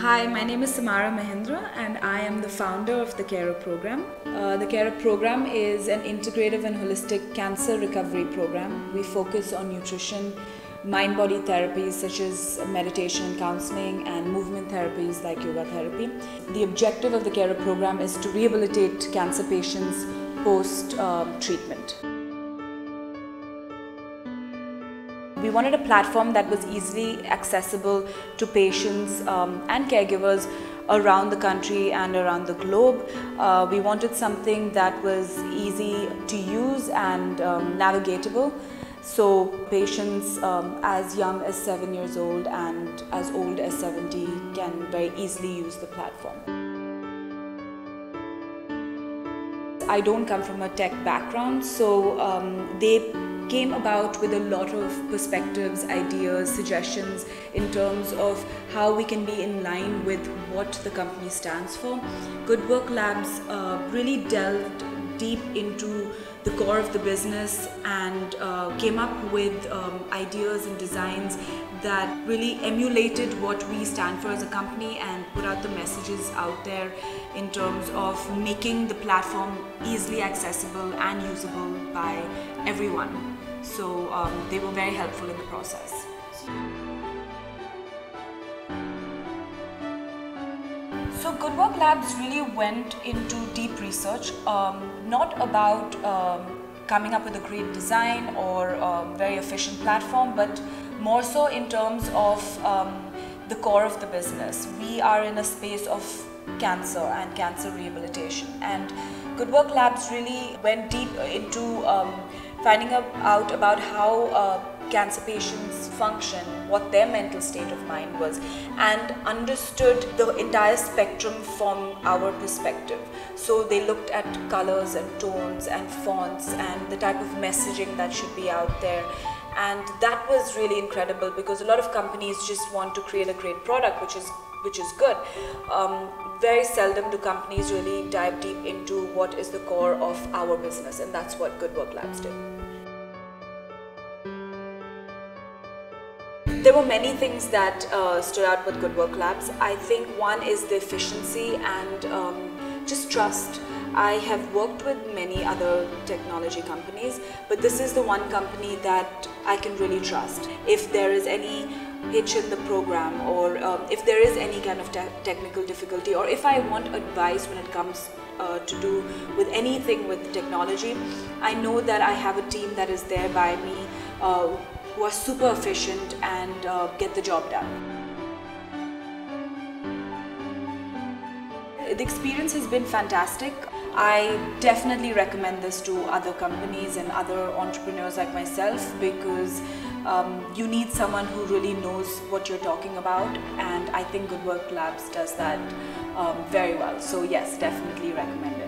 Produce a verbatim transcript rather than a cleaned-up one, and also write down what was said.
Hi, my name is Samara Mahindra and I am the founder of The CARER Program. Uh, the CARER Program is an integrative and holistic cancer recovery program. We focus on nutrition, mind-body therapies such as meditation, counseling and movement therapies like yoga therapy. The objective of the CARER Program is to rehabilitate cancer patients post-treatment. Uh, We wanted a platform that was easily accessible to patients um, and caregivers around the country and around the globe. Uh, we wanted something that was easy to use and um, navigatable. So patients um, as young as seven years old and as old as seventy can very easily use the platform. I don't come from a tech background, so um, they came about with a lot of perspectives, ideas, suggestions in terms of how we can be in line with what the company stands for. GoodWorkLabs uh, really delved deep into the core of the business and uh, came up with um, ideas and designs that really emulated what we stand for as a company and put out the messages out there in terms of making the platform easily accessible and usable by everyone. So um, they were very helpful in the process. So GoodWorkLabs really went into deep research, um, not about um, coming up with a great design or um, very efficient platform, but more so in terms of um, the core of the business. We are in a space of cancer and cancer rehabilitation, and GoodWorkLabs really went deep into um, finding out about how uh, cancer patients function, what their mental state of mind was, and understood the entire spectrum from our perspective. So they looked at colors and tones and fonts and the type of messaging that should be out there. And that was really incredible, because a lot of companies just want to create a great product, which is which is good. Um, very seldom do companies really dive deep into what is the core of our business, and that's what GoodWorkLabs did. There were many things that uh, stood out with GoodWorkLabs. I think one is the efficiency and um, just trust. I have worked with many other technology companies, but this is the one company that I can really trust. If there is any hitch in the program, or um, if there is any kind of te technical difficulty, or if I want advice when it comes uh, to do with anything with technology, I know that I have a team that is there by me uh, who are super efficient and uh, get the job done. The experience has been fantastic. I definitely recommend this to other companies and other entrepreneurs like myself, because um, you need someone who really knows what you're talking about, and I think GoodWorkLabs does that um, very well. So yes, definitely recommend it.